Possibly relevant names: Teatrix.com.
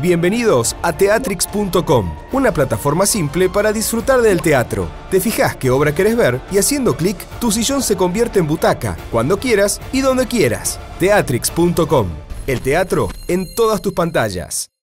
Bienvenidos a Teatrix.com, una plataforma simple para disfrutar del teatro. Te fijas qué obra querés ver y haciendo clic, tu sillón se convierte en butaca, cuando quieras y donde quieras. Teatrix.com, el teatro en todas tus pantallas.